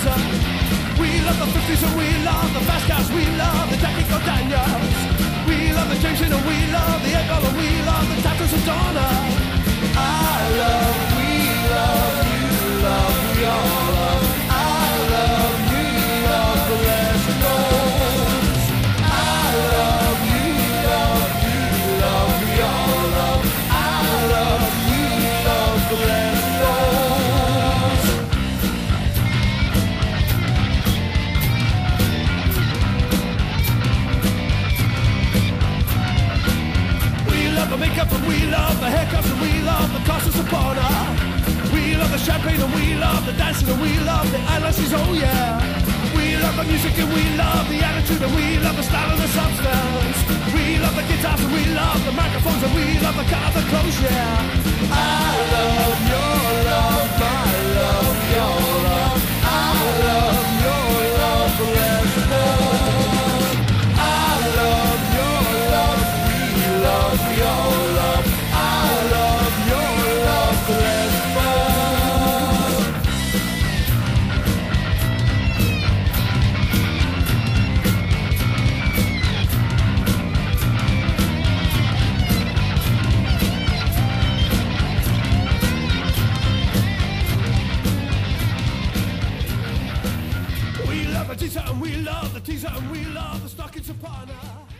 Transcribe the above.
Thompson. We love the 50s and we love the fast cars. We love the Technical Daniels. We love the Jameson and we love the Echo and we love the Tatters and Donna. I love, we love, you love, we all love. I love, we love the Les Pauls. I love, you love, you love, we all love. I love, we love the Les Pauls. Makeup and we love the haircuts and we love the cost of supporter. We love the champagne and we love the dancing and we love the eyelashes, oh yeah. We love the music and we love the attitude and we love the style and the substance. We love the guitars and we love the microphones and we love the car, the clothes, yeah. I love your love, my love, your love. I love your love forevermore. We all love, I love, your love forever. We love the teaser and we love the teaser and we love the stocking supporter.